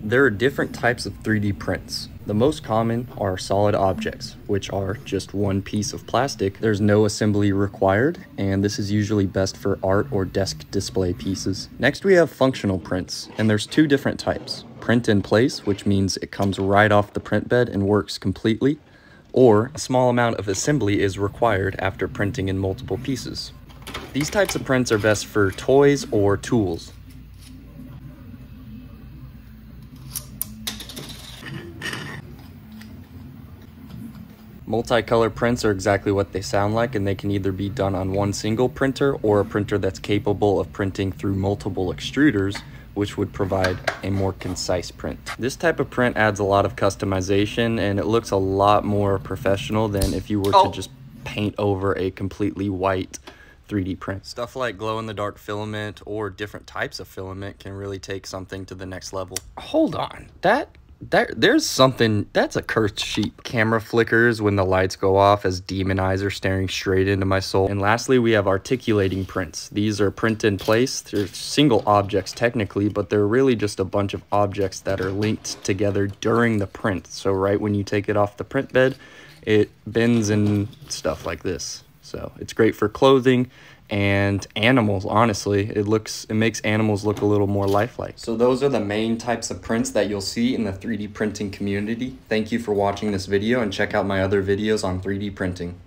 There are different types of 3D prints. The most common are solid objects, which are just one piece of plastic. There's no assembly required, and this is usually best for art or desk display pieces. Next, we have functional prints, and there's two different types. Print in place, which means it comes right off the print bed and works completely, or a small amount of assembly is required after printing in multiple pieces. These types of prints are best for toys or tools. Multicolor prints are exactly what they sound like, and they can either be done on one single printer or a printer that's capable of printing through multiple extruders, which would provide a more concise print. This type of print adds a lot of customization, and it looks a lot more professional than if you were to just paint over a completely white 3D print. Stuff like glow-in-the-dark filament or different types of filament can really take something to the next level. Hold on, there's something that's a cursed sheep. Camera flickers when the lights go off as demon eyes are staring straight into my soul. And lastly, we have articulating prints. These are print in place. They're single objects technically, but they're really just a bunch of objects that are linked together during the print. So right when you take it off the print bed, it bends and stuff like this. So it's great for clothing and animals, honestly. It makes animals look a little more lifelike. So those are the main types of prints that you'll see in the 3D printing community. Thank you for watching this video, and check out my other videos on 3D printing.